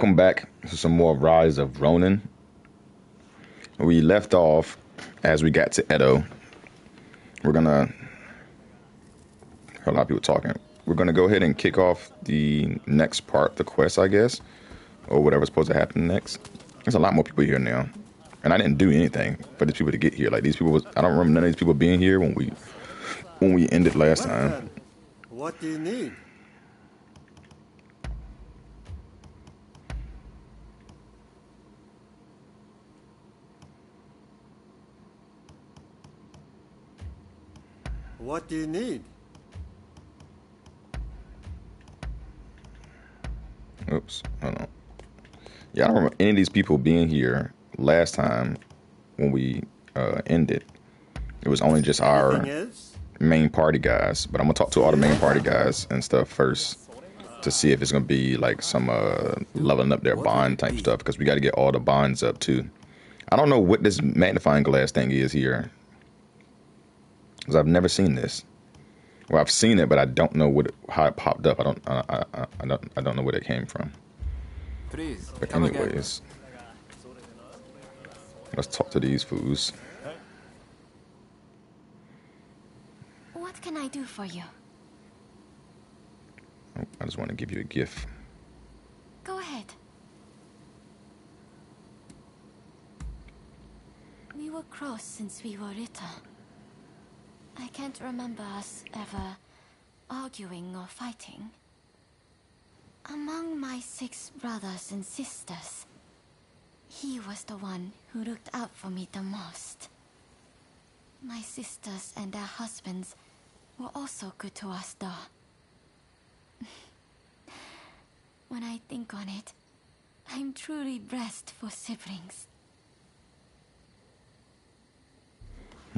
Welcome back to some more Rise of Ronin. We left off as we got to Edo. We're gonna... A lot of people talking. We're gonna go ahead and kick off the next part, the quest, I guess. Or whatever's supposed to happen next. There's a lot more people here now. And I didn't do anything for these people to get here. Like, these people was... I don't remember none of these people being here when we ended last time. What do you need? What do you need? Oops, hold on. Yeah, I don't remember any of these people being here last time when we ended. It was only just our main party guys, but I'm gonna talk to all the main party guys and stuff first to see if it's gonna be like some leveling up their bond type stuff, because we got to get all the bonds up too. I don't know what this magnifying glass thing is here, because I've never seen this. Well, I've seen it, but I don't know what how it popped up. I don't know where it came from. But anyways, let's talk to these fools. What can I do for you? Oh, I just want to give you a gift. Go ahead. We were cross since we were little. I can't remember us ever arguing or fighting. Among my 6 brothers and sisters, he was the one who looked out for me the most. My sisters and their husbands were also good to us, though. When I think on it, I'm truly blessed for siblings.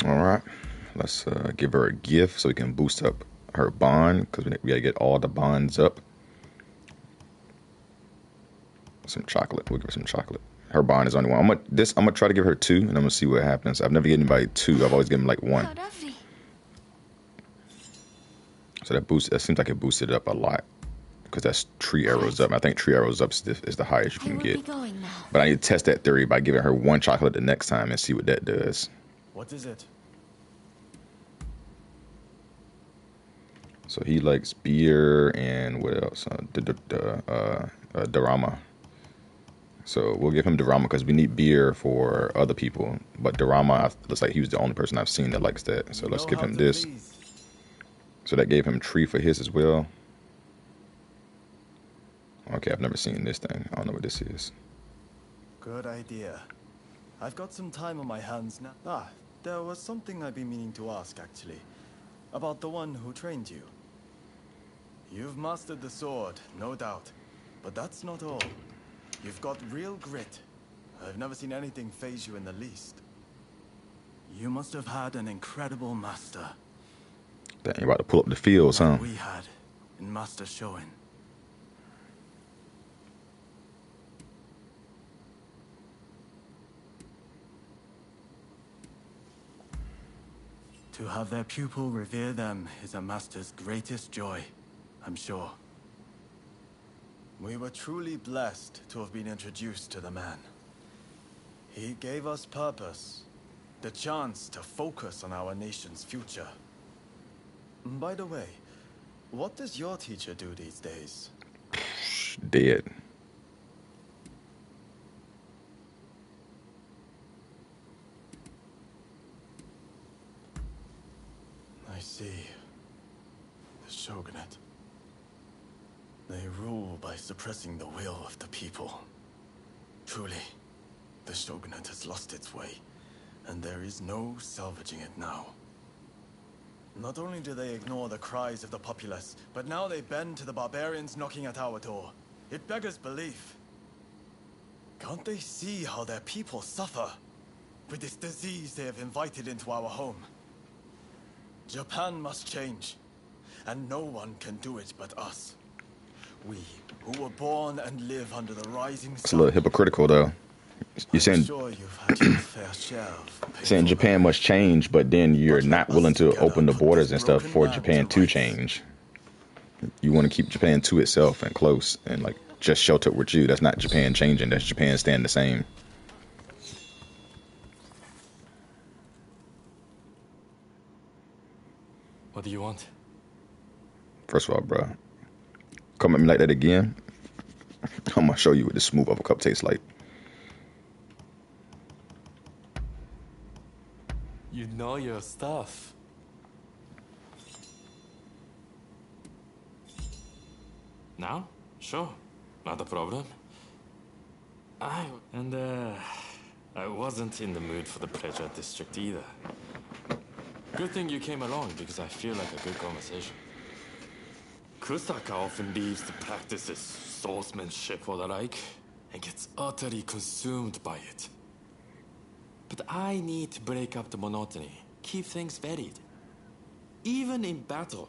All right. Let's give her a gift so we can boost up her bond, because we gotta get all the bonds up. Some chocolate. We'll give her some chocolate. Her bond is only 1. I'm gonna try to give her 2, and I'm gonna see what happens. I've never given anybody 2. I've always given them like 1. So that boost. That seems like it boosted up a lot, because that's 3 arrows up. I think 3 arrows up is the highest you can get. But I need to test that theory by giving her 1 chocolate the next time and see what that does. What is it? So he likes beer and what else? Dorama. So we'll give him Dorama, because we need beer for other people. But Dorama, looks like he was the only person I've seen that likes that. So let's give him this. So that gave him tree for his as well. Okay, I've never seen this thing. I don't know what this is. Good idea. I've got some time on my hands now. Ah, there was something I've been meaning to ask, actually. About the one who trained you. You've mastered the sword, no doubt, but that's not all. You've got real grit. I've never seen anything faze you in the least. You must have had an incredible master. Dang, you're about to pull up the fields, huh? We had in Master Shōin. To have their pupil revere them is a master's greatest joy, I'm sure. We were truly blessed to have been introduced to the man. He gave us purpose, the chance to focus on our nation's future. By the way, what does your teacher do these days? Dead. See, the Shogunate. They rule by suppressing the will of the people. Truly, the Shogunate has lost its way, and there is no salvaging it now. Not only do they ignore the cries of the populace, but now they bend to the barbarians knocking at our door. It beggars belief. Can't they see how their people suffer with this disease they have invited into our home? Japan must change, and no one can do it but us. We, who were born and live under the rising sun. It's a little hypocritical, though. You're saying, sure saying Japan must change, but then you're not willing to open the borders and stuff for Japan to change. You want to keep Japan to itself and close, and like just shelter with you. That's not Japan changing. That's Japan staying the same. What do you want? First of all, bro, come at me like that again, I'm gonna show you what the smooth of a cup tastes like. You know your stuff. Now? Sure. Not a problem. I wasn't in the mood for the pleasure district either. Good thing you came along, because I feel like a good conversation. Kusaka often leaves to practice his swordsmanship or the like, and gets utterly consumed by it. But I need to break up the monotony, keep things varied. Even in battle,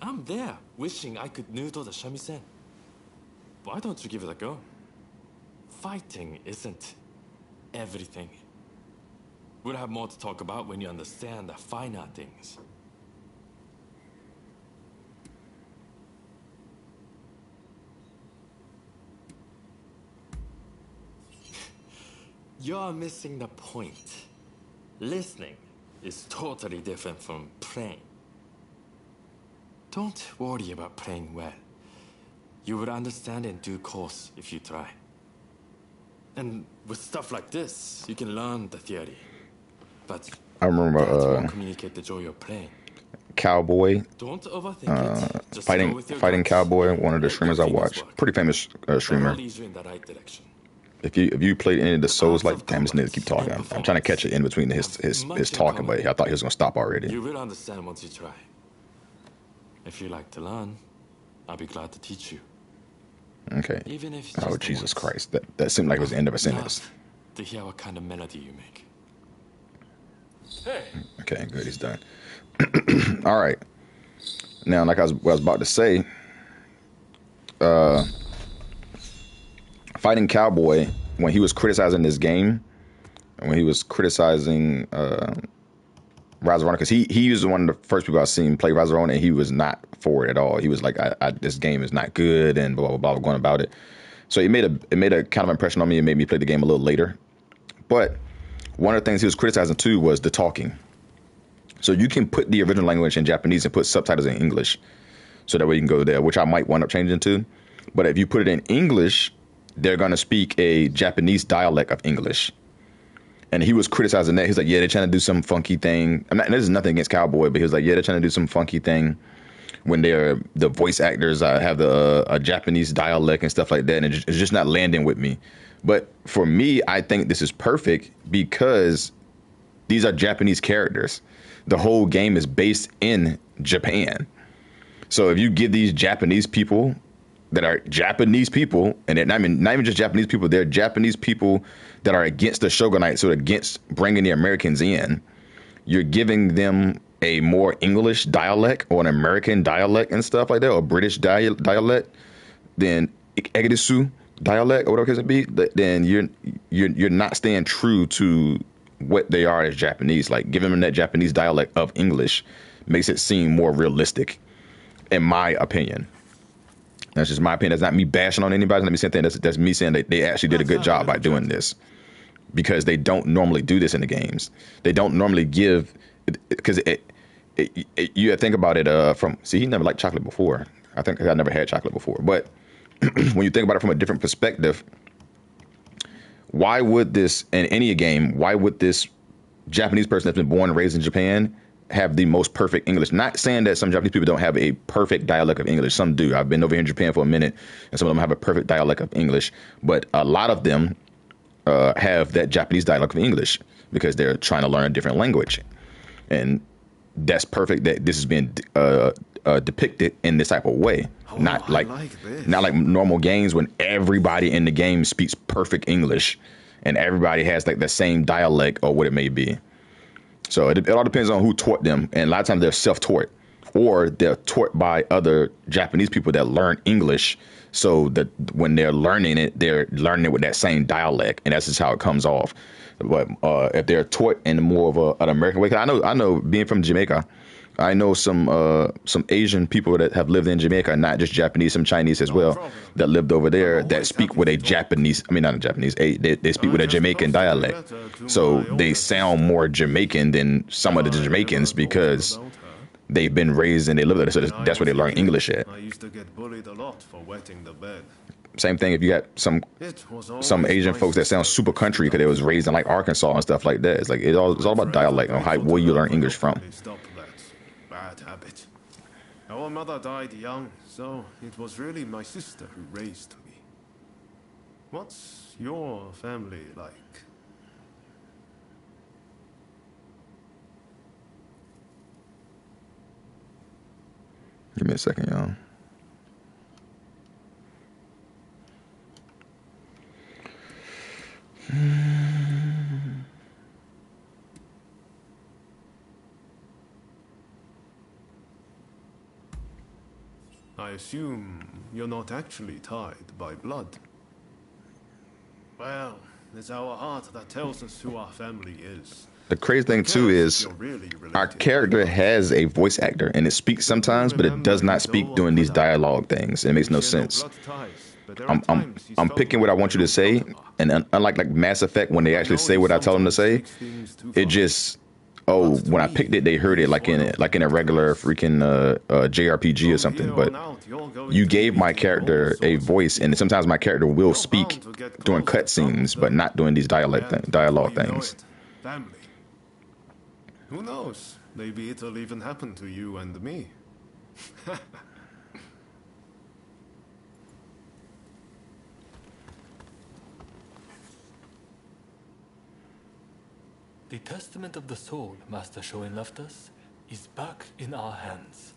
I'm there, wishing I could noodle the shamisen. Why don't you give it a go? Fighting isn't everything. We'll have more to talk about when you understand the finer things. You're missing the point. Listening is totally different from playing. Don't worry about playing well. You would understand in due course if you try. And with stuff like this, you can learn the theory. But I remember communicate the joy you're playing. Cowboy. Don't overthink it. Just fighting Cowboy, one of the streamers I watch. Pretty famous streamer. In the right direction. If you played any of the Souls, like, damn, this nigga keep talking. I'm trying to catch it in between his talking, but I thought he was gonna stop already. You will understand once you try. If you like to learn, I'll be glad to teach you. Okay. Even if oh Jesus Christ, that seemed like it was the end of a sentence. To hear what kind of melody you make. Hey. Okay, good. He's done. All right. Now, like I was about to say, Fighting Cowboy, when he was criticizing this game, and when he was criticizing Rise of Ronin, because he was one of the first people I've seen play Rise of Ronin, and he was not for it at all. He was like, "This game is not good," and blah blah blah, going about it. So it made a kind of impression on me. It made me play the game a little later. But one of the things he was criticizing too was the talking. So you can put the original language in Japanese and put subtitles in English, so that way you can go there, which I might wind up changing to. But if you put it in English, they're going to speak a Japanese dialect of English. And he was criticizing that. He's like, yeah, they're trying to do some funky thing. This is nothing against Cowboy, but he was like, yeah, they're trying to do some funky thing when the voice actors have a Japanese dialect and stuff like that. And it's just not landing with me. But for me, I think this is perfect because these are Japanese characters. The whole game is based in Japan. So if you give these Japanese people that are Japanese people, and they're not even just Japanese people, they're Japanese people that are against the Shogunate, so against bringing the Americans in, you're giving them a more English dialect or an American dialect and stuff like that, or British dialect, then Egidisu dialect or whatever it may be, then you're not staying true to what they are as Japanese. Like, giving them that Japanese dialect of English makes it seem more realistic, in my opinion. That's just my opinion. That's not me bashing on anybody. Let me say that. That's me saying that they actually did a good job by doing this, because they don't normally do this in the games. They don't normally give, because you think about it he never liked chocolate before. I think I never had chocolate before. But when you think about it from a different perspective, why would this, in any game, why would this Japanese person that's been born and raised in Japan have the most perfect English? Not saying that some Japanese people don't have a perfect dialect of English. Some do. I've been over here in Japan for a minute, and some of them have a perfect dialect of English. But a lot of them have that Japanese dialect of English because they're trying to learn a different language. And that's perfect that this is being depicted in this type of way. Not like normal games when everybody in the game speaks perfect English and everybody has like the same dialect or what it may be. So it all depends on who taught them. And a lot of times they're self-taught, or they're taught by other Japanese people that learn English. So that when they're learning it, they're learning it with that same dialect. And that's just how it comes off. But if they're taught in more of an American way, 'cause I know being from Jamaica, I know some Asian people that have lived in Jamaica, not just Japanese, some Chinese as well, that lived over there that speak with a Japanese, I mean, not a Japanese, they speak with a Jamaican dialect. So they sound more Jamaican than some of the Jamaicans because they've been raised and they live there. So that's where they learn English at. I used to get bullied a lot for wetting the bed. Same thing if you got some Asian folks that sound super country because they was raised in like Arkansas and stuff like that. It's like it's all about dialect and how where you learn English from. Bad habit. Our mother died young, so it was really my sister who raised me. What's your family like? Give me a second, y'all. I assume you're not actually tied by blood. Well, it's our heart that tells us who our family is. The crazy thing too is our character has a voice actor and it speaks sometimes, but it does not speak during these dialogue things. It makes no sense. I'm picking what I want you to say, and unlike like Mass Effect, when they actually say what I tell them to say, it just when I picked it, they heard it like in a regular freaking JRPG or something. But you gave my character a voice, and sometimes my character will speak during cutscenes, but not during these dialogue things. Family. Who knows? Maybe it'll even happen to you and me. The testament of the soul Master Shōin left us is back in our hands.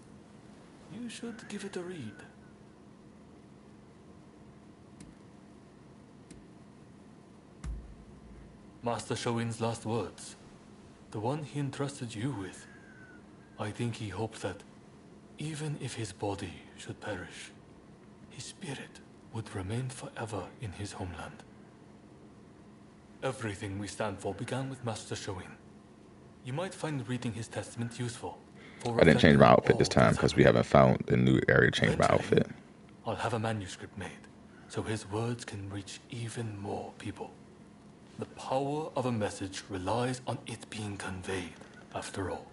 You should give it a read. Master Shōin's last words, the one he entrusted you with. I think he hoped that even if his body should perish, his spirit would remain forever in his homeland. Everything we stand for began with Master Shōin. You might find reading his testament useful. I didn't change my outfit this time because we haven't found a new area to change my outfit. I'll have a manuscript made so his words can reach even more people. The power of a message relies on it being conveyed, after all.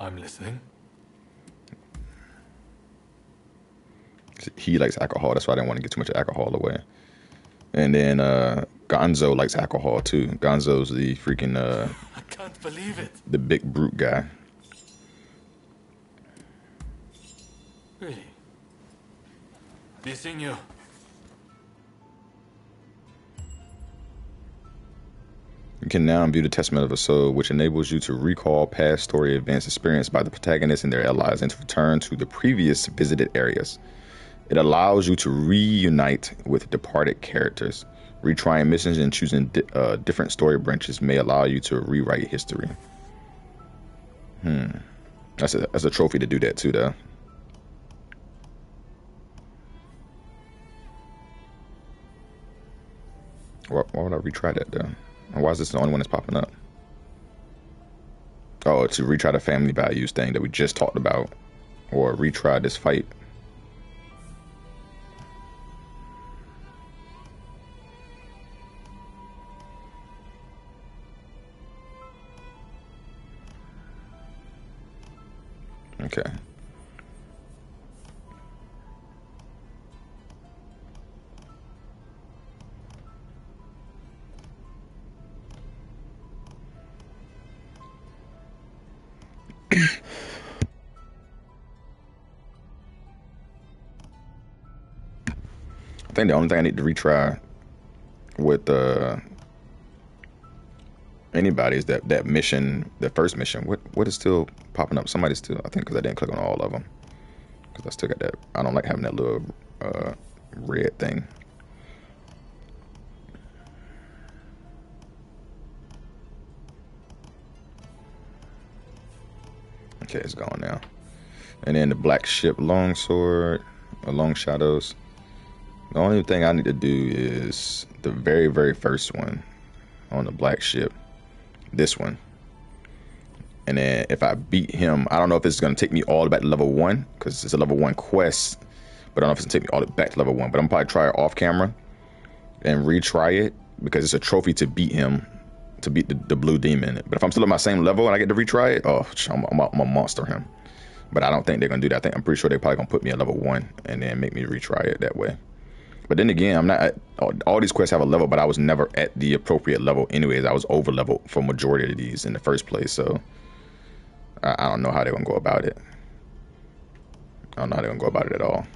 I'm listening. He likes alcohol. That's why I didn't want to get too much alcohol away. And then Gonzo likes alcohol too. Gonzo's the freaking I can't believe it. The big brute guy. Really? Missing you. You can now view the testament of a soul, which enables you to recall past story events experienced by the protagonist and their allies and to return to the previous visited areas. It allows you to reunite with departed characters. Retrying missions and choosing different story branches may allow you to rewrite history. That's a trophy to do that too, though. Why would I retry that, though? And why is this the only one that's popping up? Oh, to retry the family values thing that we just talked about, or retry this fight. Okay. I think the only thing I need to retry with anybody is that mission, the first mission. What is still popping up? Somebody's still, I think, because I didn't click on all of them. Because I still got that. I don't like having that little red thing. Okay, it's gone now. And then the black ship longsword, long shadows. The only thing I need to do is the very first one on the black ship, this one. And then if I beat him, I don't know if it's going to take me all the way back to level 1, because it's a level 1 quest, but I don't know if it's going to take me all the way back to level 1, but I'm probably try it off camera and retry it, because it's a trophy to beat him, to beat the Blue Demon. But if I'm still at my same level and I get to retry it, oh, I'm a monster him. But I don't think they're going to do that. I think, I'm pretty sure they're probably going to put me at level 1 and then make me retry it that way. But then again, I'm not at, all these quests have a level, but I was never at the appropriate level anyways. I was over leveled for majority of these in the first place, so I don't know how they're going to go about it. I don't know how they're going to go about it at all.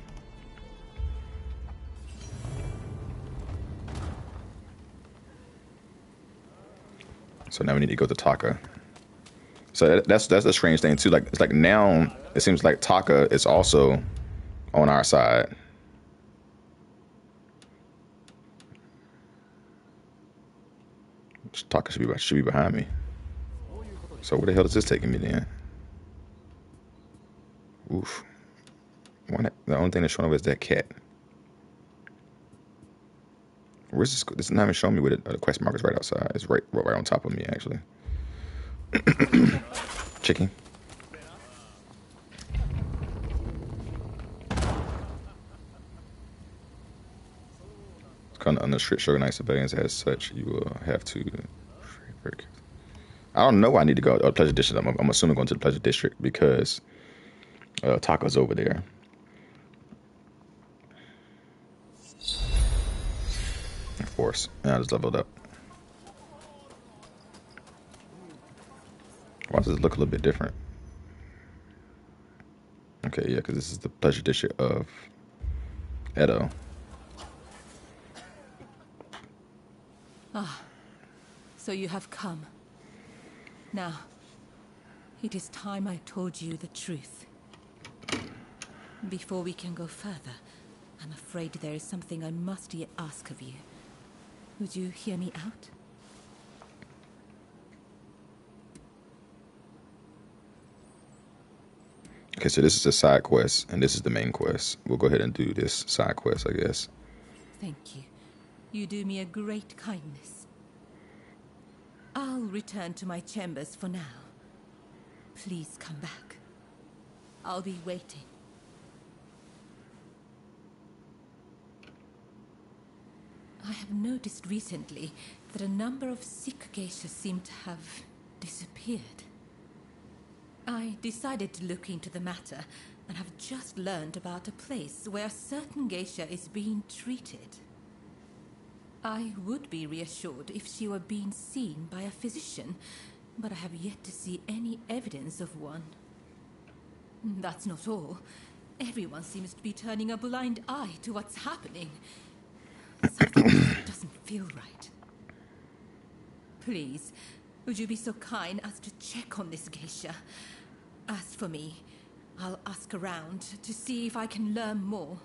So now we need to go to Taka. So that's a strange thing too. Like, it's like now it seems like Taka is also on our side. Taka should be behind me. So where the hell is this taking me then? Oof. The only thing that's showing up is that cat. Where's this? This is not even showing me where the quest marker's right outside. It's right on top of me actually. Chicken. Kind of unrestricted Shogunate surveillance as such. You will have to. I don't know why I need to go to Pleasure District. I'm assuming going to the Pleasure District because Taka's over there. Of course. And I just leveled up. Why does it look a little bit different? Okay, yeah, because this is the Pleasure District of Edo. Ah, so you have come. Now, it is time I told you the truth. Before we can go further, I'm afraid there is something I must yet ask of you. Would you hear me out? Okay, so this is a side quest, and this is the main quest. We'll go ahead and do this side quest, I guess. Thank you. You do me a great kindness. I'll return to my chambers for now. Please come back. I'll be waiting. I have noticed recently that a number of sick geishas seem to have disappeared. I decided to look into the matter and have just learned about a place where a certain geisha is being treated. I would be reassured if she were being seen by a physician, but I have yet to see any evidence of one. That's not all. Everyone seems to be turning a blind eye to what's happening. Something doesn't feel right. Please, would you be so kind as to check on this geisha? As for me, I'll ask around to see if I can learn more.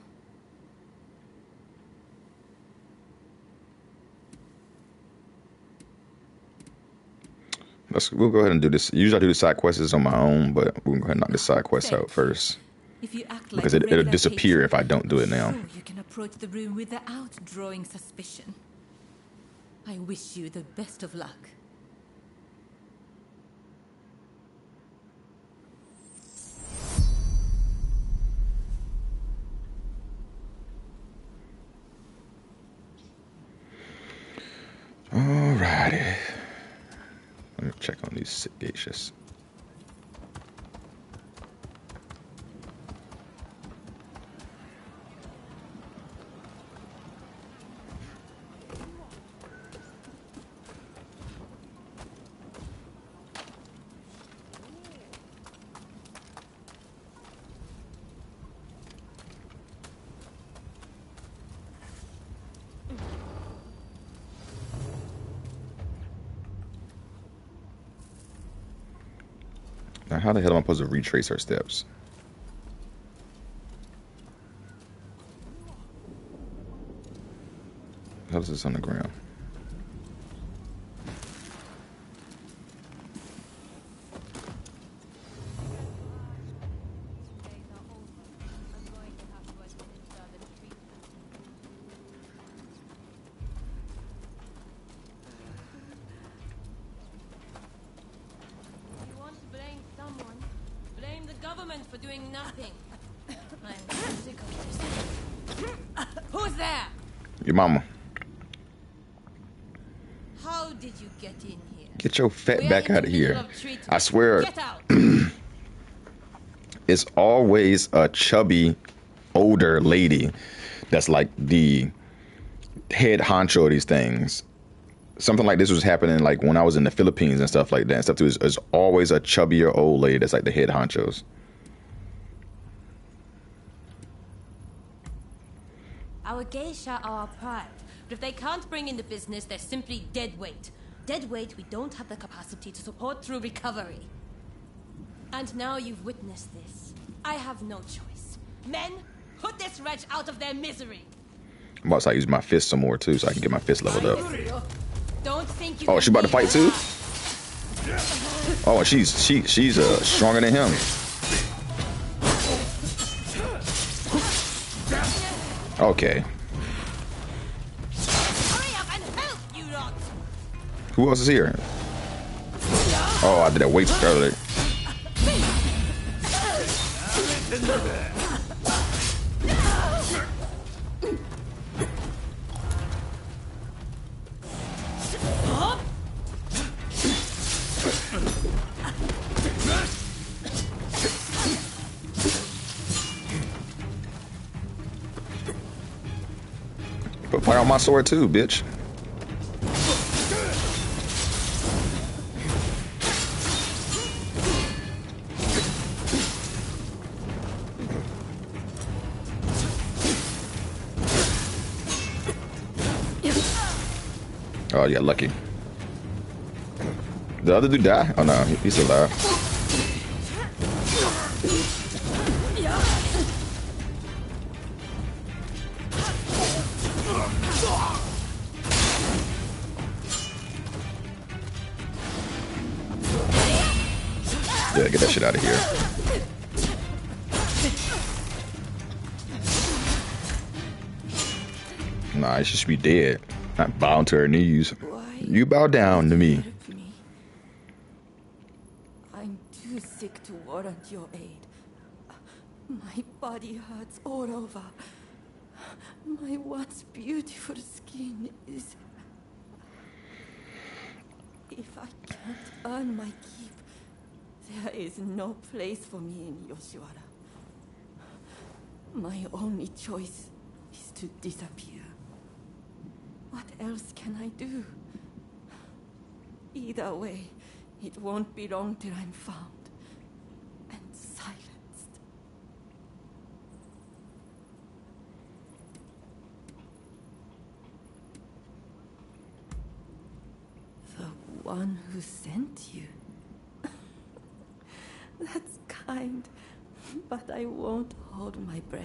We'll go ahead and do this. Usually I do the side quests on my own, but we'll go ahead and knock the side quest out first. If you act like because it'll disappear if I don't do it now. Sure you can approach the room without drawing suspicion. I wish you the best of luck. Alrighty. Let me check on these sick geishas. How the hell am I supposed to retrace our steps? How is this on the ground? summoned for doing nothing. I'm sick of this. Who's there? Your mama. How did you get in here? Get your fat back out of here. I swear. It's always a chubby older lady that's like the head honcho of these things. Something like this was happening like when I was in the Philippines and stuff like that. Stuff too is always a chubbier old lady that's like the head honchos. Our geisha are our pride, but if they can't bring in the business, they're simply dead weight. Dead weight we don't have the capacity to support through recovery. And now you've witnessed this. I have no choice. Men, put this wretch out of their misery. I'm about to use my fist some more too, so I can get my fist leveled up. Don't think you oh, she about to fight too? Oh, she's stronger than him. Okay. Hurry up and help, you lot. Who else is here? Oh, I did that way too early. Put fire on my sword too, bitch. Oh, yeah, lucky. Did the other dude die? Oh, no, he's still alive. Yeah, get that shit out of here. Nah, it should be dead. Not bowing to her knees. You bow down to me. I'm too sick to warrant your aid. My body hurts all over. My once beautiful skin is... If I can't earn my keep, there is no place for me in Yoshiwara. My only choice is to disappear. What else can I do? Either way, it won't be long till I'm found and silenced. The one who sent you? That's kind, but I won't hold my breath.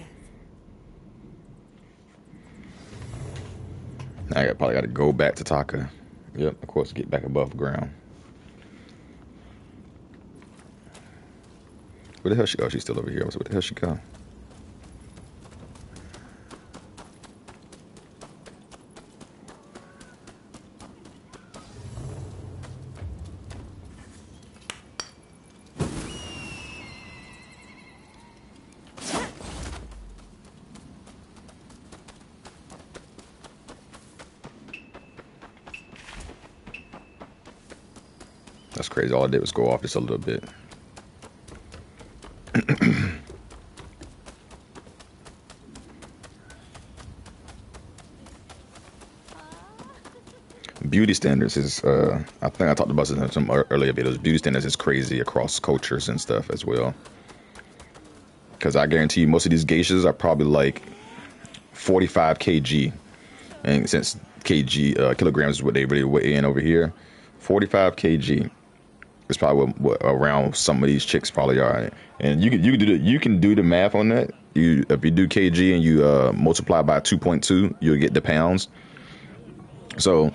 I probably got to go back to Taka. Yep, of course, get back above ground. Where the hell she go? Oh, she's still over here. So where the hell she go? That's crazy. All I did was go off just a little bit. Beauty standards is, I think I talked about this in some earlier videos. Beauty standards is crazy across cultures and stuff as well. Because I guarantee you, most of these geishas are probably like 45 kg. And since kg, kilograms is what they really weigh in over here, 45 kg. It's probably what around some of these chicks probably are, and you can do the math on that. You if you do kg and you multiply by 2.2, you'll get the pounds. So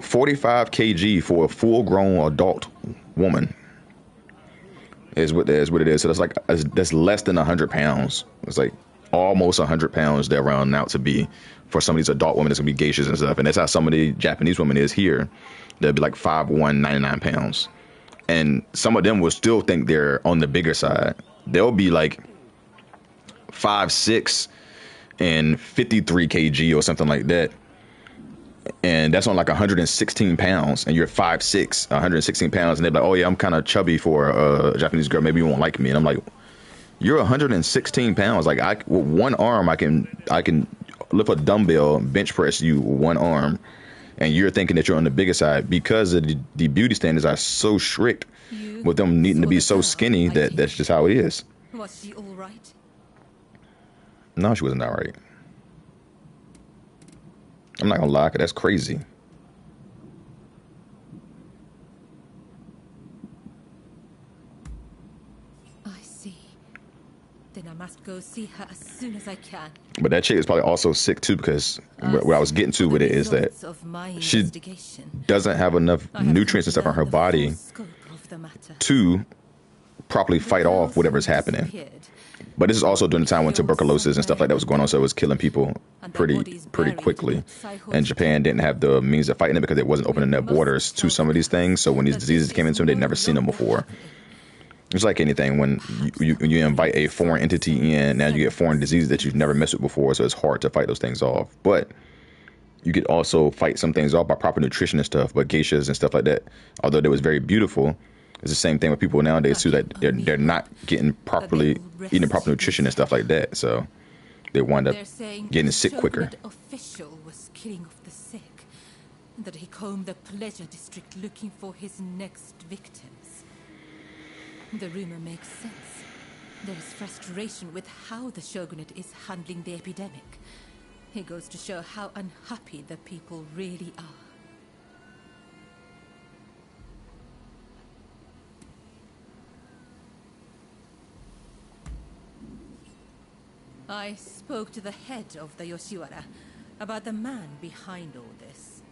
45 kg for a full-grown adult woman is what it is. So that's like that's less than 100 pounds. It's like almost 100 pounds they're rounding out to be for some of these adult women that's gonna be geishas and stuff. And that's how some of the Japanese women is here. They'll be like 5'1", 99 pounds. And some of them will still think they're on the bigger side. there'll be like 5'6" and 53 kg or something like that. And that's on like 116 pounds, and you're 5'6", 116 pounds. And they're like, oh yeah, I'm kind of chubby for a Japanese girl. Maybe you won't like me. And I'm like, you're 116 pounds. Like with one arm, I can lift a dumbbell, bench press you with one arm. And you're thinking that you're on the bigger side because of the beauty standards are so strict with them needing to be so skinny that that's just how it is. Was she all right? No, she wasn't all right. I'm not gonna lie, that's crazy. I see. Then I must go see her as soon as I can. But that chick is probably also sick too, because what I was getting to with it is that she doesn't have enough nutrients and stuff on her body to properly fight off whatever's happening. But this is also during the time when tuberculosis and stuff like that was going on, so it was killing people pretty quickly. And Japan didn't have the means of fighting it because it wasn't opening their borders to some of these things. So when these diseases came into them, they'd never seen them before. It's like anything. When you invite a foreign entity in, now you get foreign diseases that you've never messed with before, so it's hard to fight those things off. But you could also fight some things off by proper nutrition and stuff. But geishas and stuff like that, although they was very beautiful, it's the same thing with people nowadays too, that they're not getting properly eating proper nutrition and stuff like that, so they wind up getting sick quicker. Official was killing off the sick, that he combed the pleasure district looking for his next victims. The rumor makes sense. There is frustration with how the shogunate is handling the epidemic. It goes to show how unhappy the people really are. I spoke to the head of the Yoshiwara about the man behind all this.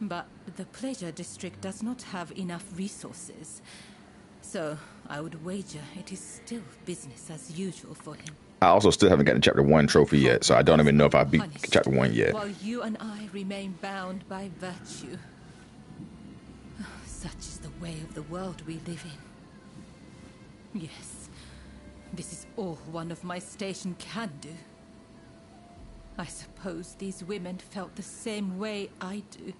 But the pleasure district does not have enough resources. So I would wager it is still business as usual for him. I also still haven't gotten chapter 1 trophy yet, so I don't even know if I beat chapter 1 yet. While you and I remain bound by virtue. Such is the way of the world we live in. Yes. This is all one of my station can do. I suppose these women felt the same way I do.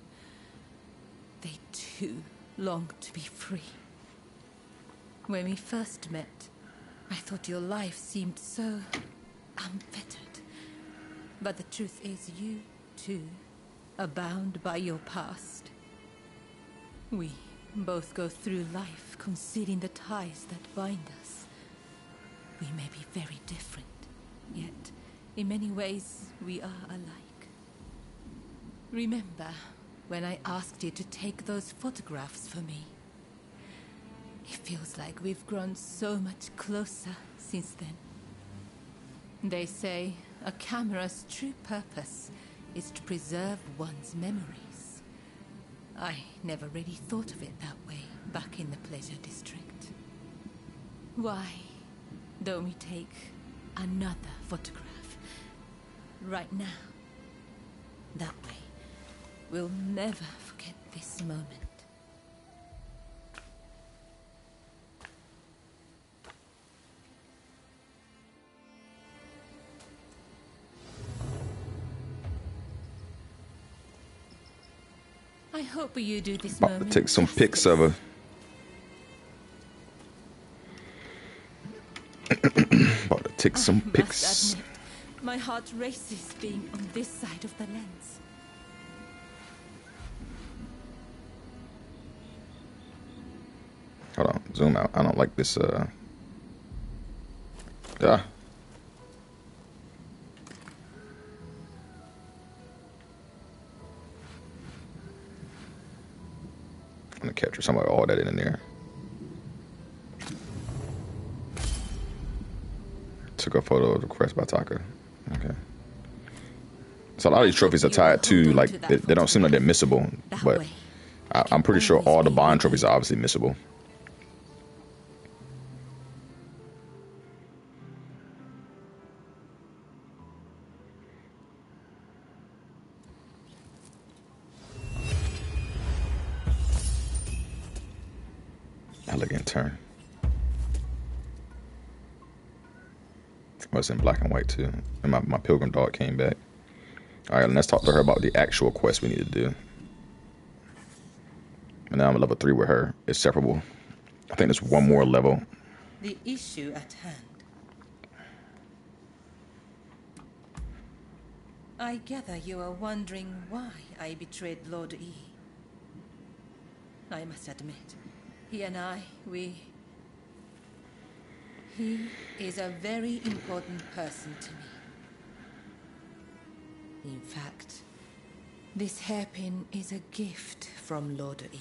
They too long to be free. When we first met, I thought your life seemed so unfettered. But the truth is you too are bound by your past. We both go through life concealing the ties that bind us. We may be very different, yet in many ways we are alike. Remember when I asked you to take those photographs for me? It feels like we've grown so much closer since then. They say a camera's true purpose is to preserve one's memories. I never really thought of it that way back in the Pleasure District. Why don't we take another photograph right now? That way, we'll never forget this moment. I hope you do this moment. About to take some pics of her. Take some pics. Admit, my heart races being on this side of the lens. Hold on, zoom out. I don't like this. I'm gonna capture some of all that in there. Took a photo of the crest by Taka. Okay. So a lot of these trophies are tied to, like, they don't seem like they're missable, but I'm pretty sure all the bond trophies are obviously missable. Elegant turn. was in black and white too. And my pilgrim dog came back. All right, let's talk to her about the actual quest we need to do. And now I'm at level 3 with her. It's separable. I think there's one more level. The issue at hand. I gather you are wondering why I betrayed Lord E. I must admit, he and I, he is a very important person to me. In fact, this hairpin is a gift from Lord E.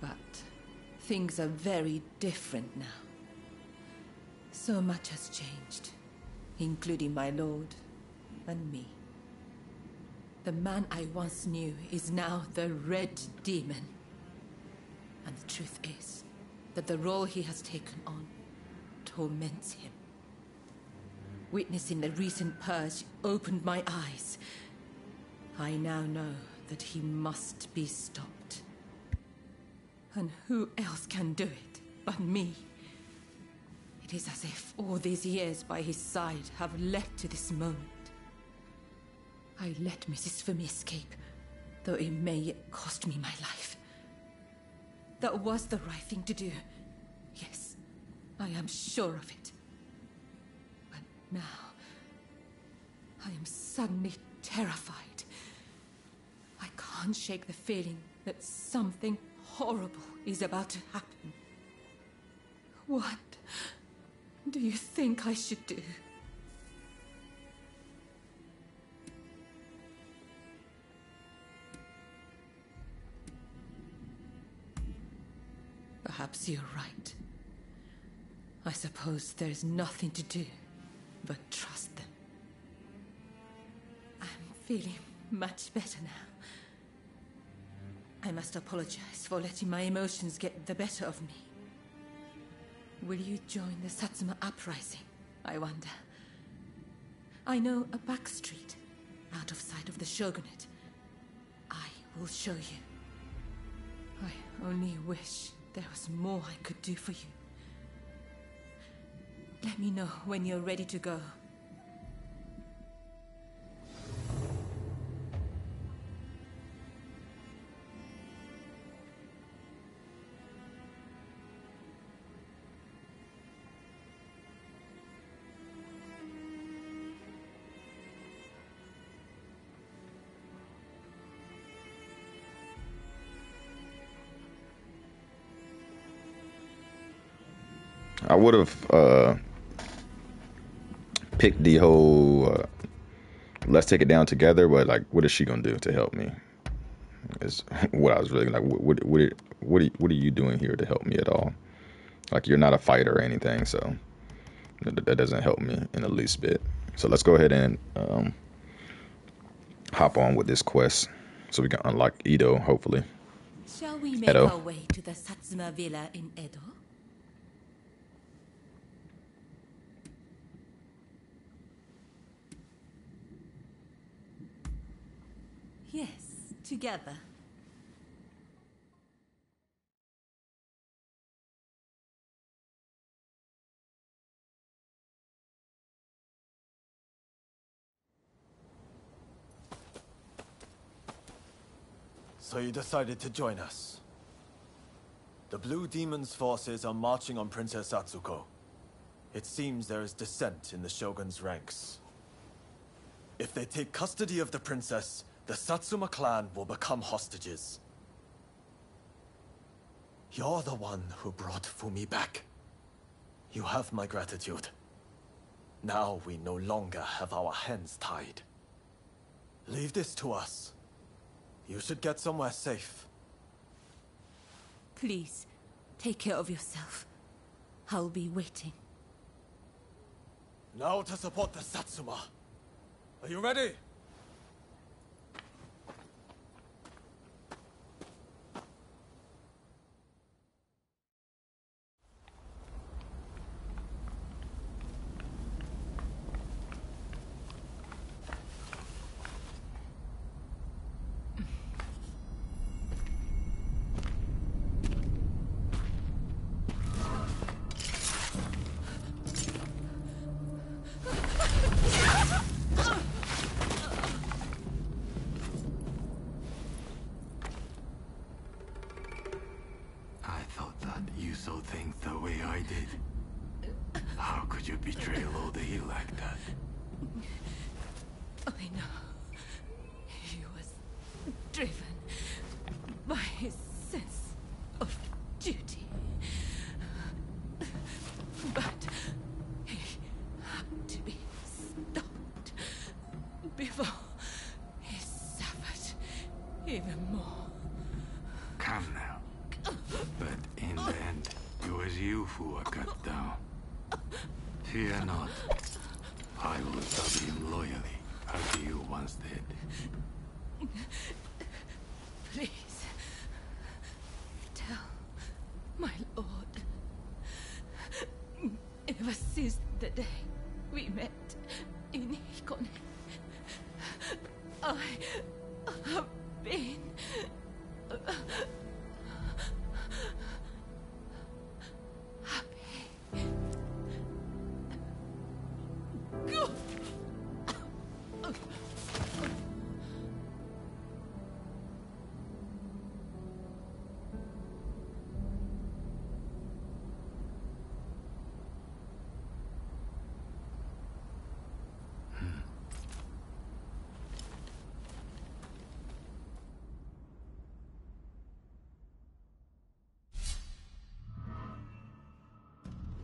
But things are very different now. So much has changed, including my lord and me. The man I once knew is now the Red Demon. And the truth is that the role he has taken on torments him. Witnessing the recent purge opened my eyes. I now know that he must be stopped. And who else can do it but me? It is as if all these years by his side have led to this moment. I let Mrs. Fumi escape, though it may yet cost me my life. That was the right thing to do. Yes, I am sure of it. But now, I am suddenly terrified. I can't shake the feeling that something horrible is about to happen. What do you think I should do? Perhaps you're right. I suppose there is nothing to do but trust them. I'm feeling much better now. I must apologize for letting my emotions get the better of me. Will you join the Satsuma uprising, I wonder? I know a back street out of sight of the Shogunate. I will show you. I only wish there was more I could do for you. Let me know when you're ready to go. I would have picked the whole let's take it down together, but like, what is she gonna do to help me? Is what I was really like. What are you doing here to help me at all? Like, you're not a fighter or anything, so that doesn't help me in the least bit. So let's go ahead and hop on with this quest so we can unlock Edo. Hopefully. Shall we make our way to the Satsuma Villa in Edo? Yes, together. So you decided to join us. The Blue Demon's forces are marching on Princess Atsuko. It seems there is dissent in the Shogun's ranks. If they take custody of the princess, the Satsuma clan will become hostages. You're the one who brought Fumi back. You have my gratitude. Now we no longer have our hands tied. Leave this to us. You should get somewhere safe. Please, take care of yourself. I'll be waiting. Now to support the Satsuma. Are you ready? I know. He was driven by his sense of duty. But he had to be stopped before he suffered even more. Come now. But in the end, it was you who were cut down. Fear not. I will serve him loyally, as you once did. Please, tell my lord. Ever since the day we met in Hikone, I have been happy.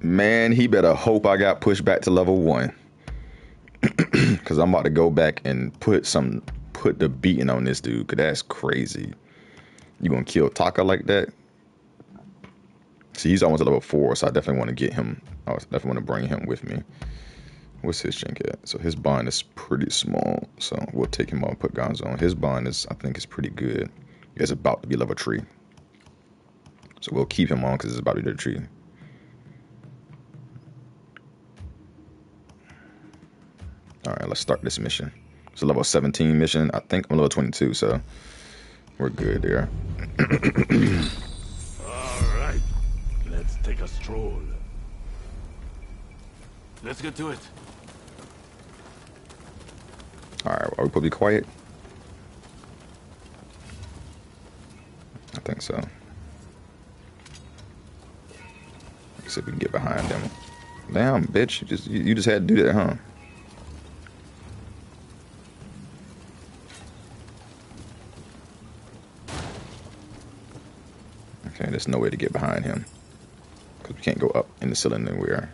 Man, he better hope I got pushed back to level 1. Because I'm about to go back and put the beating on this dude. Because that's crazy. You going to kill Taka like that? See, he's almost at level 4. So I definitely want to get him. I definitely want to bring him with me. What's his chink at? So his bind is pretty small. So we'll take him out and put Gonzo on. His bind is, I think, is pretty good. It's about to be level 3. So we'll keep him on because it's about to be level 3. All right, let's start this mission. It's a level 17 mission. I think I'm level 22, so we're good there. All right, let's take a stroll. Let's get to it. All right, are we probably quiet? I think so. Let's see if we can get behind them. Damn, bitch, you just had to do that, huh? Okay, there's no way to get behind him because we can't go up in the ceiling that we are.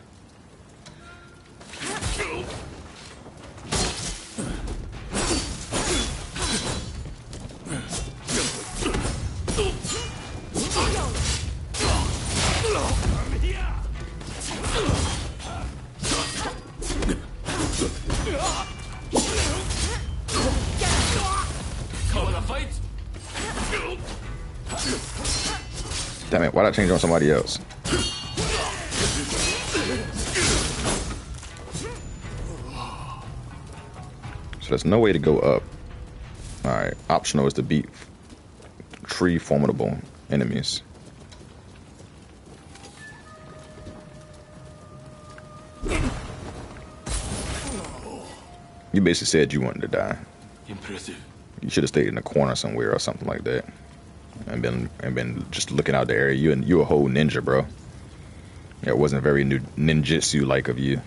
Damn it, why'd I change on somebody else? So there's no way to go up. Alright, optional is to beat 3 formidable enemies. You basically said you wanted to die. Impressive. You should have stayed in a corner somewhere or something like that. And been just looking out the area. You a whole ninja, bro. Yeah, it wasn't very ninjutsu like of you.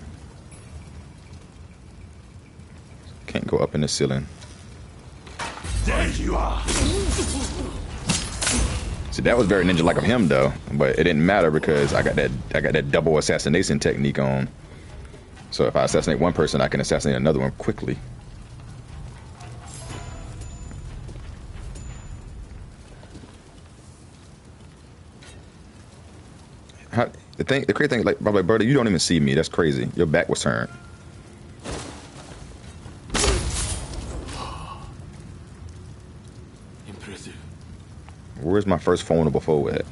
Can't go up in the ceiling. There you are. See, that was very ninja like of him though, but it didn't matter because I got that double assassination technique on. So if I assassinate one person, I can assassinate another one quickly. The crazy thing, like, brother, you don't even see me. That's crazy. Your back was turned. Impressive. Where's my first formidable foe at?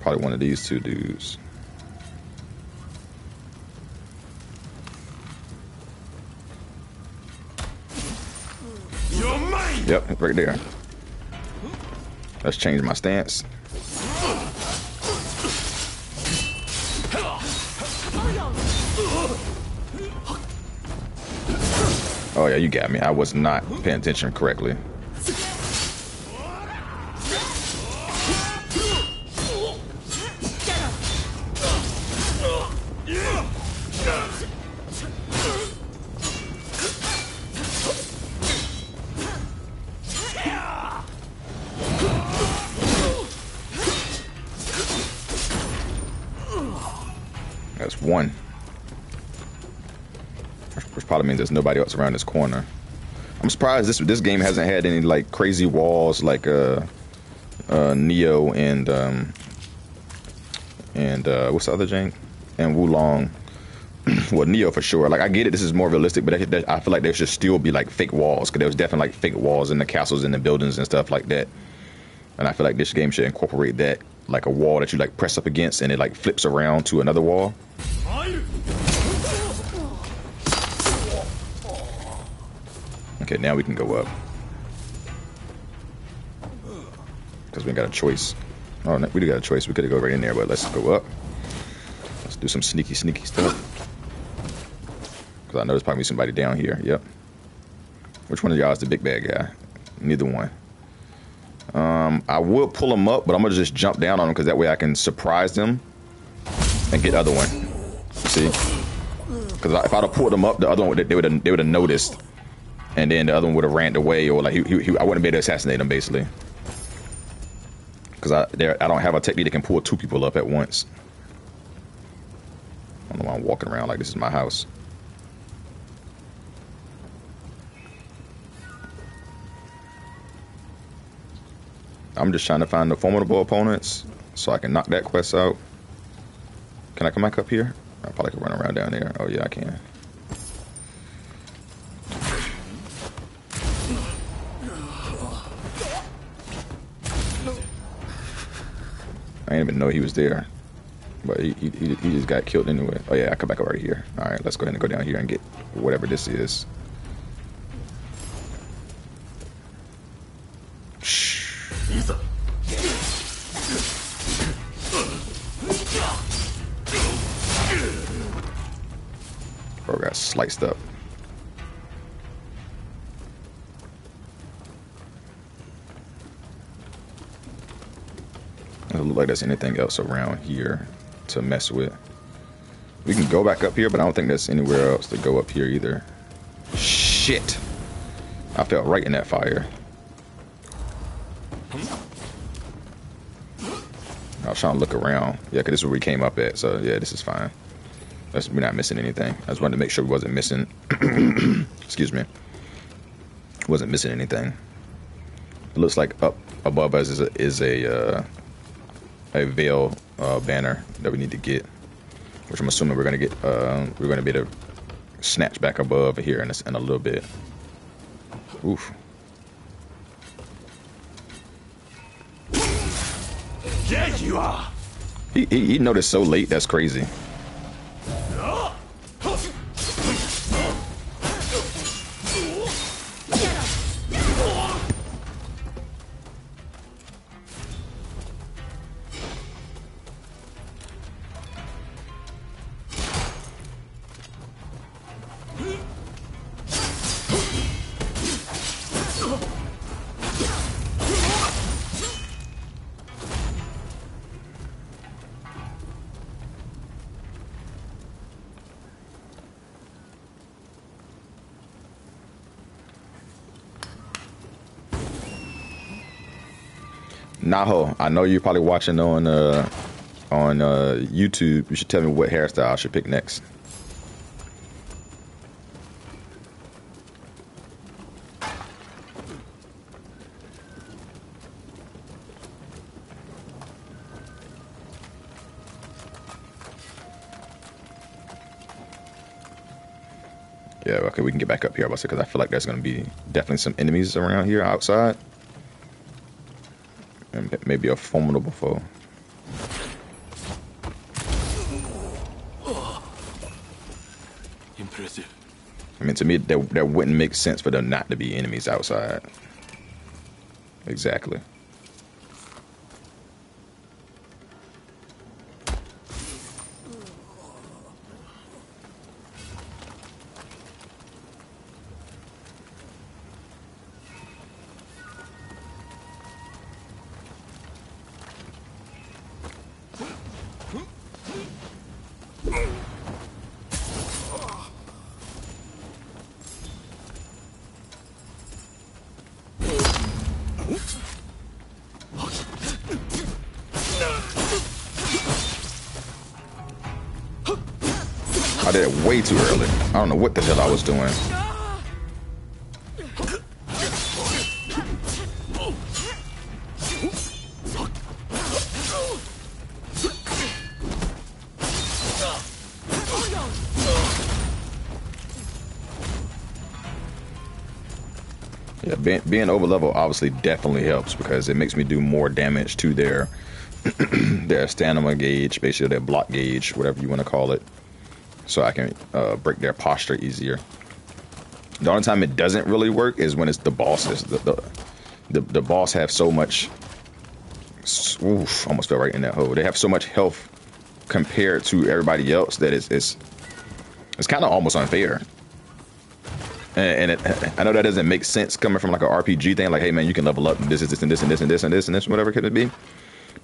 Probably one of these two dudes. You're mine. Yep, right there. Let's change my stance. Oh yeah, you got me. I was not paying attention correctly. That's one. Which probably means there's nobody else around this corner. I'm surprised this game hasn't had any like crazy walls like Neo and what's the other jank? And Wulong. Well, Neo for sure. Like I get it, this is more realistic, but I feel like there should still be like fake walls, because there was definitely like fake walls in the castles and the buildings and stuff like that. And I feel like this game should incorporate that, like a wall that you like press up against and it like flips around to another wall. Okay, now we can go up. Because we ain't got a choice. Oh, no, we do got a choice. We could have go right in there, but let's go up. Let's do some sneaky stuff. Because I know there's probably somebody down here. Yep. Which one of y'all is the big bad guy? Neither one. I will pull them up, but I'm going to just jump down on them because that way I can surprise them and get the other one. See? Because if I'd have pulled them up, the other one, they would have noticed. And then the other one would have ran away, or like I wouldn't be able to assassinate him basically, because I don't have a technique that can pull two people up at once. I don't know why I'm walking around like this is my house. I'm just trying to find the formidable opponents so I can knock that quest out. Can I come back up here? I probably could run around down there. Oh yeah, I can. I didn't even know he was there, but he just got killed anyway. Oh yeah, I come back over here. All right, let's go ahead and go down here and get whatever this is. Bro got sliced up. Doesn't look like there's anything else around here to mess with. We can go back up here, but I don't think there's anywhere else to go up here either. Shit! I fell right in that fire. I was trying to look around. Yeah, because this is where we came up at, so yeah, this is fine. We're not missing anything. I just wanted to make sure we wasn't missing... Excuse me. Wasn't missing anything. It looks like up above us is a veil banner that we need to get, which I'm assuming we're gonna get. We're gonna be able to snatch back above here in a little bit. Oof. There you are. He noticed so late. That's crazy. Naho, I know you're probably watching on YouTube. You should tell me what hairstyle I should pick next. Yeah, okay, we can get back up here, because I feel like there's going to be definitely some enemies around here outside. And maybe a formidable foe. Impressive. I mean, to me, that wouldn't make sense for there not to be enemies outside. Exactly. started it way too early. I don't know what the hell I was doing. Yeah, being over level obviously definitely helps because it makes me do more damage to their their stamina gauge, basically their block gauge, whatever you want to call it, so I can break their posture easier. The only time it doesn't really work is when it's the bosses. The boss have so much. Oof, almost fell right in that hole. They have so much health compared to everybody else that it's kind of almost unfair. And I know that doesn't make sense coming from like an RPG thing, like, hey man, you can level up and this and this, whatever it could be.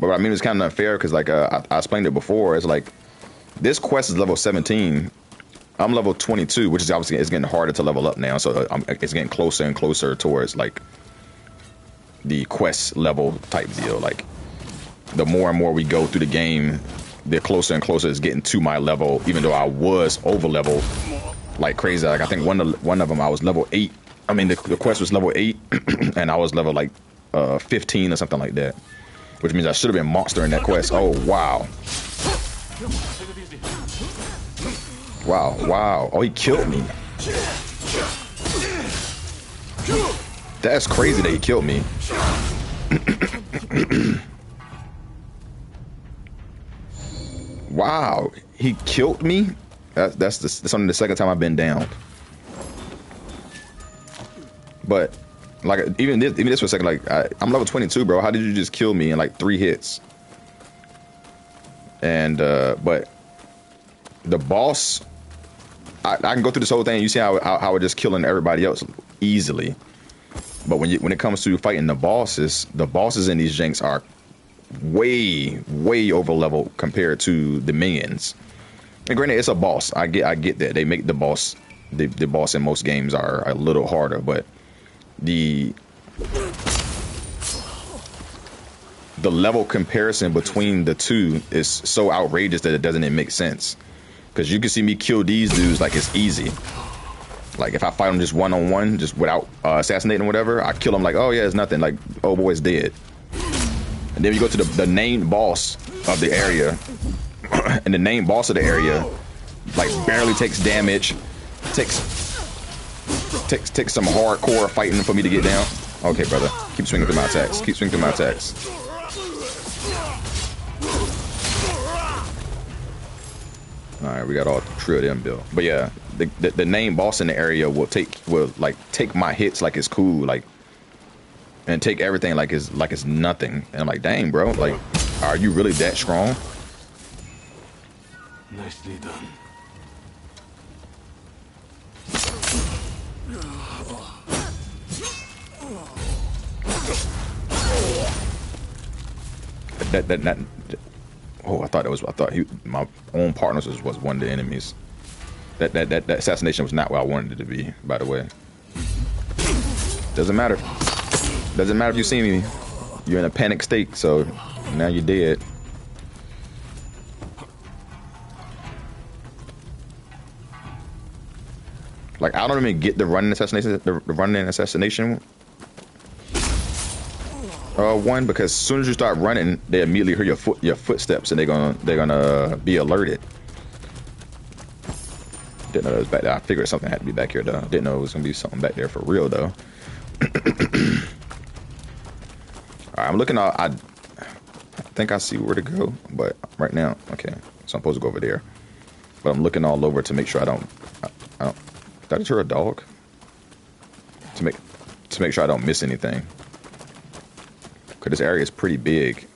But what I mean, it's kind of unfair because, like, I explained it before. It's like this quest is level 17. I'm level 22, which is obviously it's getting harder to level up now. So it's getting closer and closer towards like the quest level type deal. Like the more and more we go through the game, the closer and closer it's getting to my level, even though I was over level. Like crazy. Like I think one of them I was level 8. I mean the quest was level 8 and I was level like 15 or something like that, which means I should have been monster in that quest. Oh wow. Wow, wow. Oh, he killed me. That's crazy that he killed me. Wow, he killed me? That's only the second time I've been downed. But like even this for a second, like I'm level 22, bro. How did you just kill me in like 3 hits? And but the boss, I can go through this whole thing. And you see how we're just killing everybody else easily. But when it comes to fighting the bosses in these janks are way over level compared to the minions. And granted, it's a boss. I get that they make the boss in most games are a little harder, but the level comparison between the two is so outrageous that it doesn't even make sense. Because you can see me kill these dudes like it's easy. Like if I fight them just one-on-one, just without assassinating or whatever, I kill them like, oh yeah, it's nothing. Like, oh boy, it's dead. And then you go to the named boss of the area. And the named boss of the area like barely takes damage, takes some hardcore fighting for me to get down. Okay, brother, keep swinging through my attacks. Keep swinging through my attacks. All right, we got all three of them, Bill. But yeah, the named boss in the area will like take my hits like it's cool, like, and take everything like it's nothing. And I'm like, dang, bro, like, are you really that strong? Nicely done. That oh, I thought my own partners was one of the enemies. That assassination was not where I wanted it to be, by the way. Doesn't matter if you see me. You're in a panic state, so now you're dead. Like, I don't even get the running assassination, one, because as soon as you start running, they immediately hear your footsteps, and they're gonna be alerted. Didn't know it was back there. I figured something had to be back here though. Didn't know it was gonna be something back there for real though. All right, I'm looking. I think I see where to go, but right now, okay, so I'm supposed to go over there, but I'm looking all over to make sure I don't. Did I just hear a dog? To make sure I don't miss anything. Cause this area is pretty big.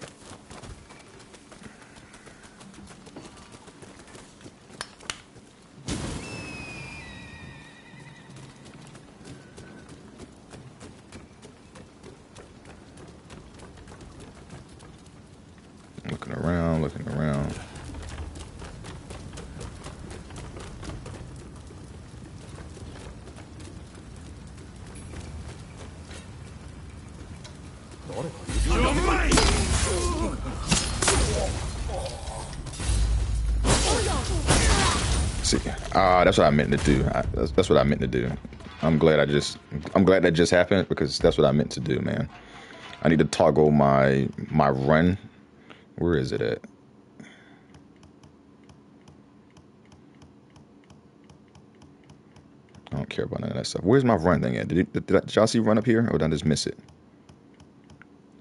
Looking around. That's what I meant to do. That's what I meant to do. I'm glad that just happened, because that's what I meant to do, man. I need to toggle my run. Where is it at? I don't care about none of that stuff. Where's my run thing at? Did y'all see run up here? Or did I just miss it?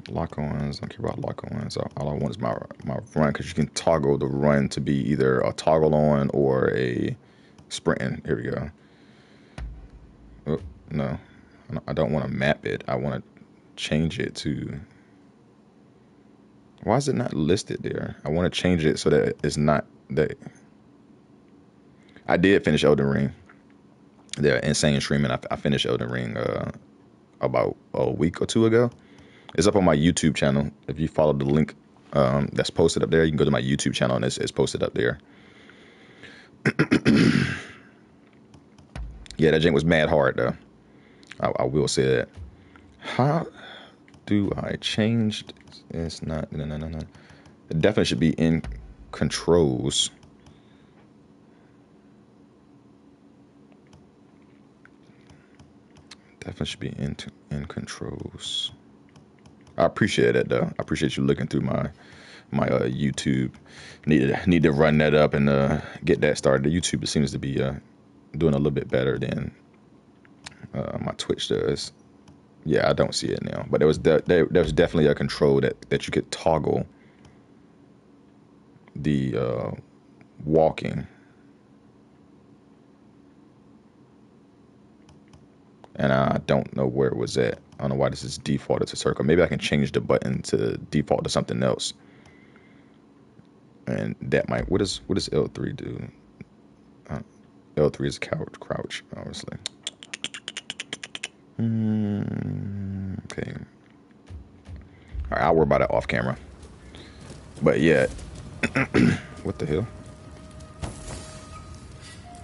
Lock-ons. I don't care about lock-ons. All I want is my run, because you can toggle the run to be either a toggle on or a sprinting. Here we go. Oh, no. I don't want to map it. I want to change it to... Why is it not listed there? I want to change it so that it's not... that. I did finish Elden Ring. The insane streaming. I finished Elden Ring about a week or two ago. It's up on my YouTube channel. If you follow the link that's posted up there, you can go to my YouTube channel and it's posted up there. Yeah, that jank was mad hard though. I will say that. How do I change this? It's not... No. It definitely should be in controls. Definitely should be in controls. I appreciate it though. I appreciate you looking through my YouTube. Need to run that up and get that started. The YouTube seems to be doing a little bit better than my Twitch does. Yeah, I don't see it now, but there was definitely a control that you could toggle the walking. And I don't know where it was at. I don't know why this is defaulted to circle. Maybe I can change the button to default to something else. And that might... What does L3 do? L3 is crouch, obviously. Okay. All right, I'll worry about it off camera. But yeah. What the hell?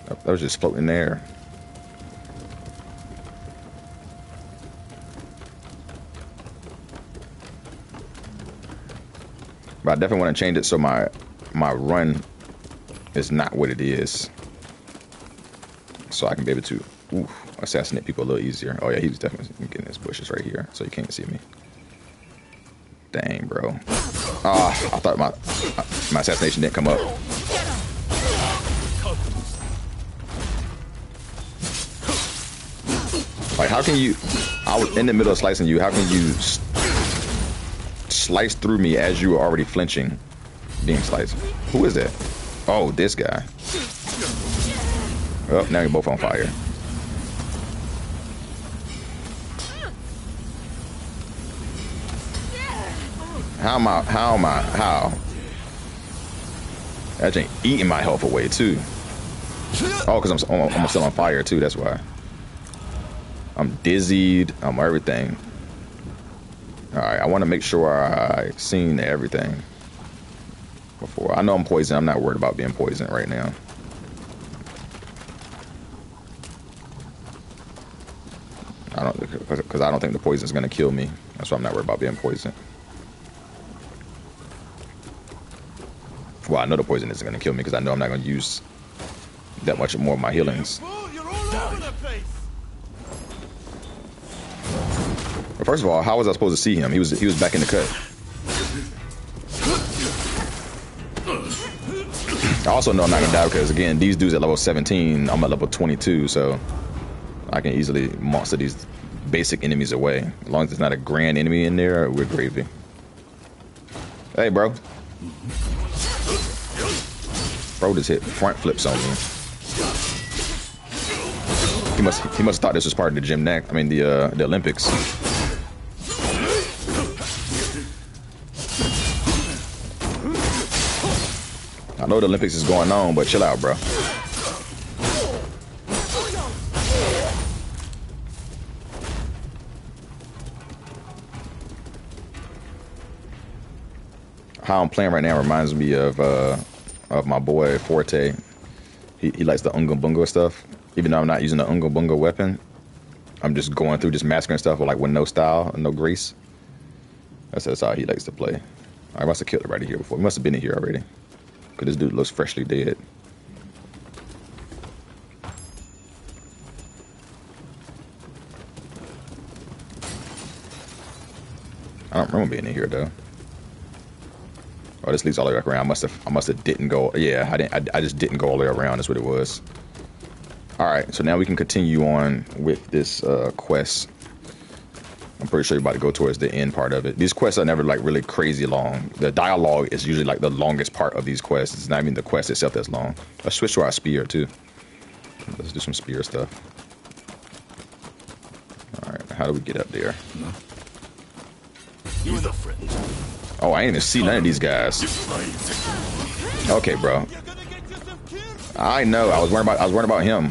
That was just floating there. But I definitely want to change it so my run is not what it is, so I can be able to assassinate people a little easier. Oh yeah, he's definitely getting his bushes right here, so you can't see me. Dang, bro. Ah, I thought my assassination didn't come up. Like, how can you... I was in the middle of slicing you. How can you slice through me as you were already flinching, being sliced? Who is that? Oh, this guy. Oh, now you're both on fire. How am I? That ain't eating my health away too. Oh, because I'm still on fire too. That's why. I'm dizzied. I'm everything. All right, I want to make sure I've seen everything before. I know I'm poisoned. I'm not worried about being poisoned right now. Because I don't think the poison is going to kill me. That's why I'm not worried about being poisoned. Well, I know the poison isn't going to kill me because I know I'm not going to use that much more of my healings. First of all, how was I supposed to see him? He was back in the cut. I also know I'm not gonna die because, again, these dudes at level 17, I'm at level 22, so I can easily monster these basic enemies away. As long as there's not a grand enemy in there, we're gravy. Hey, bro. Bro just hit front flips on me. He must have thought this was part of the gymnastics. I mean, the Olympics. I know the Olympics is going on, but chill out, bro. How I'm playing right now reminds me of my boy Forte. He likes the Unga Bunga stuff. Even though I'm not using the Unga Bunga weapon, I'm just going through just massacring stuff with no style and no grace. That's how he likes to play. I must have killed it right here before. We must have been in here already. Because this dude looks freshly dead. I don't remember being in here though. Oh, this leads all the way back around. I must have didn't go. Yeah, I just didn't go all the way around. That's what it was. All right, so now we can continue on with this quest. I'm pretty sure you're about to go towards the end part of it. These quests are never like really crazy long. The dialogue is usually like the longest part of these quests. It's not even the quest itself that's long. Let's switch to our spear too. Let's do some spear stuff. All right, how do we get up there? You're the friend. Oh, I ain't even see none of these guys. Okay, bro. I know. I was worried about him.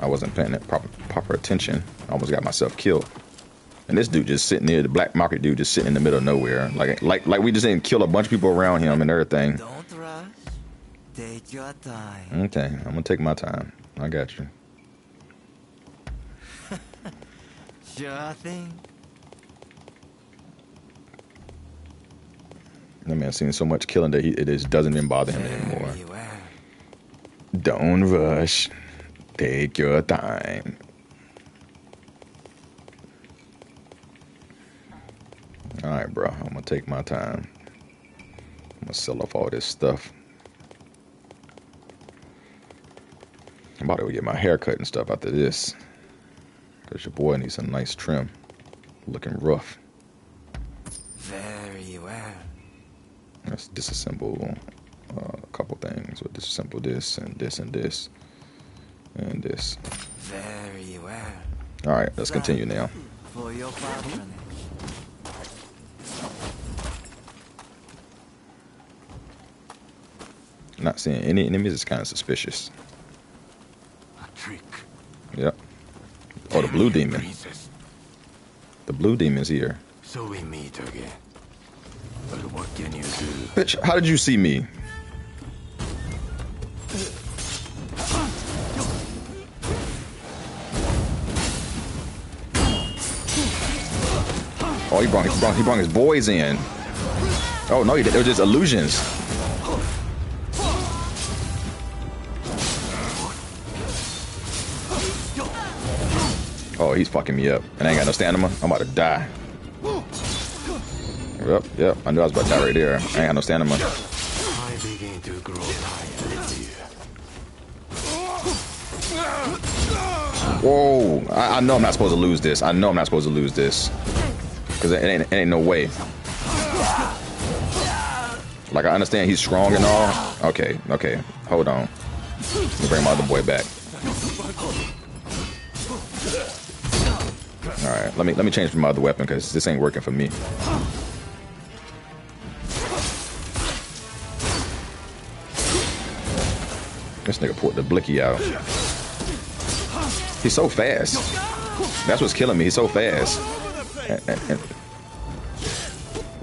I wasn't paying that proper attention. I almost got myself killed. And this dude just sitting there, the black market dude just sitting in the middle of nowhere. Like we just didn't kill a bunch of people around him and everything. Don't rush. Take your time. Okay, I'm gonna take my time. I got you. Sure thing. That man's seen so much killing that it just doesn't even bother him anymore. Don't rush. Take your time. All right, bro. I'm gonna take my time. I'm gonna sell off all this stuff. I'm about to go get my hair cut and stuff after this, cause your boy needs some nice trim. Looking rough. Very well. Let's disassemble a couple things. We'll disassemble this and this and this and this. Very well. All right, let's continue now. For your partner. Not seeing any enemies is kind of suspicious. A trick. Yep. Oh, the Blue Demon. Jesus. The Blue Demon's here. So we meet again. But what can you do? Bitch, how did you see me? Oh, he brought his boys in. Oh no, they were just illusions. Oh, he's fucking me up. And I ain't got no stamina. I'm about to die. Yep, yep. I knew I was about to die right there. I ain't got no stamina. I begin to grow tired of you. Whoa. I know I'm not supposed to lose this. I know I'm not supposed to lose this. Because it ain't no way. Like, I understand he's strong and all. Okay, okay. Hold on. Let me bring my other boy back. All right, let me change from my other weapon because this ain't working for me. This nigga pulled the blicky out. He's so fast. That's what's killing me. He's so fast.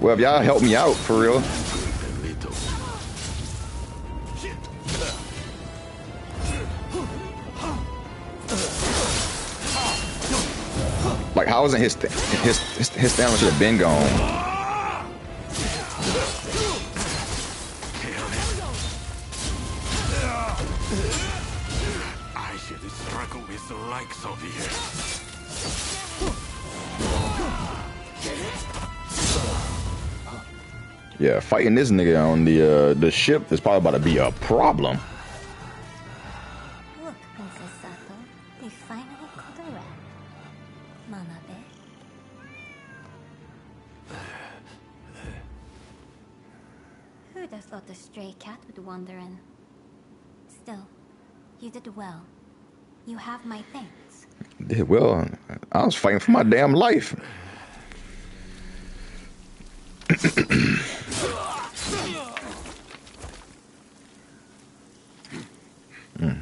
Well, if y'all help me out for real. Like, how isn't his stamina should have been gone? I should struggle with the likes of you. Yeah, fighting this nigga on the ship is probably about to be a problem. Wondering. Still, you did well. You have my thanks. Did well. I was fighting for my damn life.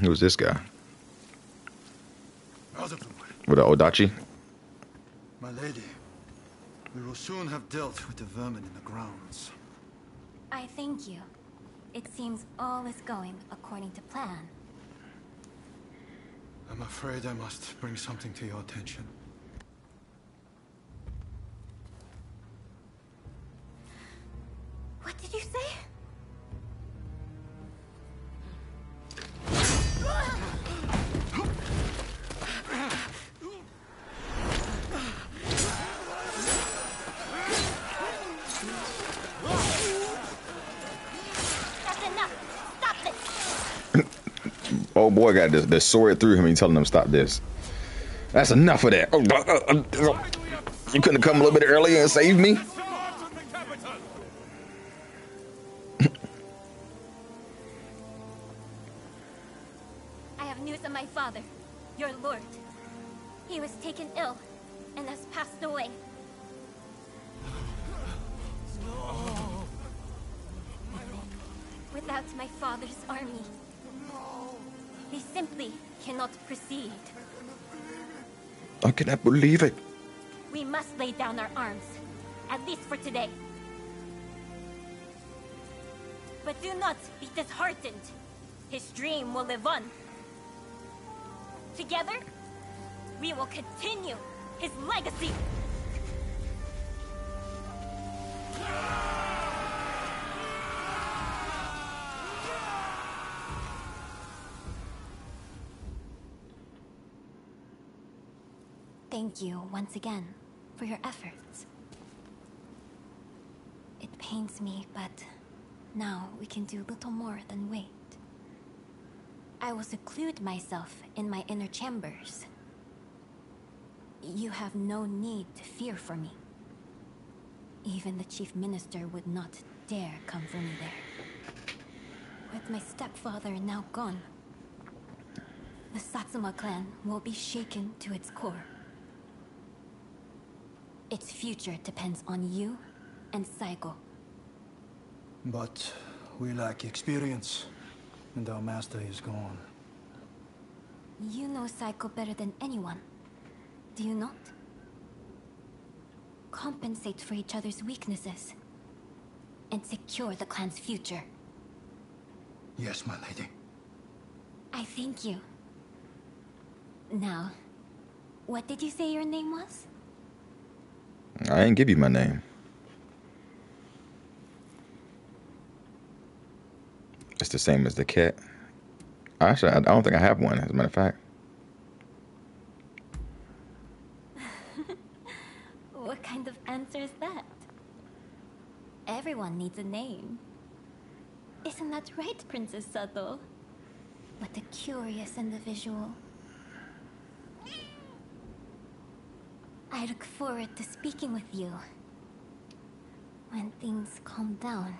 Who's this guy? With the Odachi? My lady, we will soon have dealt with the vermin in the grounds. I thank you. It seems all is going according to plan. I'm afraid I must bring something to your attention. Old boy got the sword through him. He's telling him, stop this. That's enough of that. Oh, you couldn't have come a little bit earlier and saved me? I have news of my father, your lord. He was taken ill and has passed away. No. Without my father's army, we simply cannot proceed. I cannot believe it. We must lay down our arms, at least for today. But do not be disheartened. His dream will live on. Together, we will continue his legacy. Thank you once again for your efforts. It pains me, but now we can do little more than wait. I will seclude myself in my inner chambers. You have no need to fear for me. Even the chief minister would not dare come for me there. With my stepfather now gone, the Satsuma clan will be shaken to its core. Its future depends on you and Saeko. But we lack experience, and our master is gone. You know Saeko better than anyone, do you not? Compensate for each other's weaknesses, and secure the clan's future. Yes, my lady. I thank you. Now, what did you say your name was? I didn't give you my name. It's the same as the cat. Actually, I don't think I have one, as a matter of fact. What kind of answer is that? Everyone needs a name. Isn't that right, Princess Sato? What a curious individual. I look forward to speaking with you when things calm down.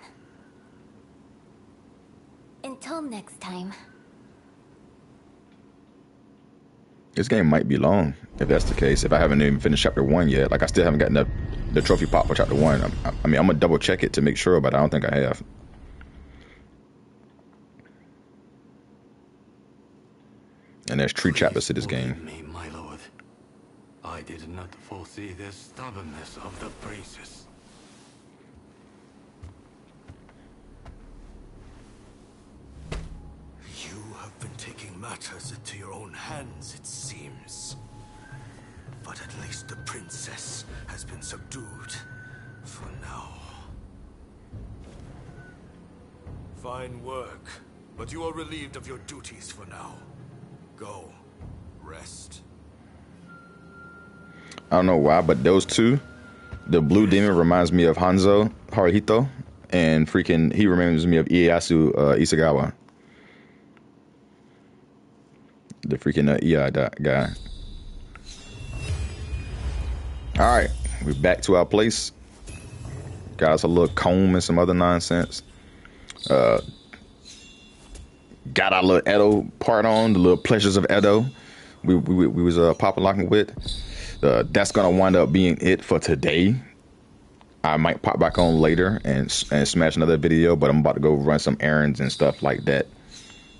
Until next time. This game might be long, if that's the case. If I haven't even finished chapter 1 yet, like I still haven't gotten the trophy pop for chapter 1. I mean, I'm gonna double check it to make sure, but I don't think I have. And there's 3 chapters to this game. I did not foresee the stubbornness of the princess. You have been taking matters into your own hands, it seems. But at least the princess has been subdued for now. Fine work, but you are relieved of your duties for now. Go, rest. I don't know why, but those two, the Blue Demon reminds me of Hanzo Haruhito, and freaking he reminds me of Ieyasu Isagawa, the freaking Ieyasu guy. All right, we're back to our place. Got us a little comb and some other nonsense. Got our little Edo part on, the little pleasures of Edo. We was popping locking with. That's gonna wind up being it for today. I might pop back on later and smash another video, but I'm about to go run some errands and stuff like that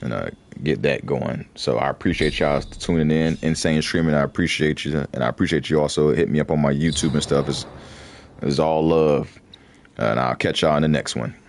and get that going. So I appreciate y'all tuning in, Insane Streaming. I appreciate you, and I appreciate you also hit me up on my YouTube and stuff. It's all love, and I'll catch y'all in the next one.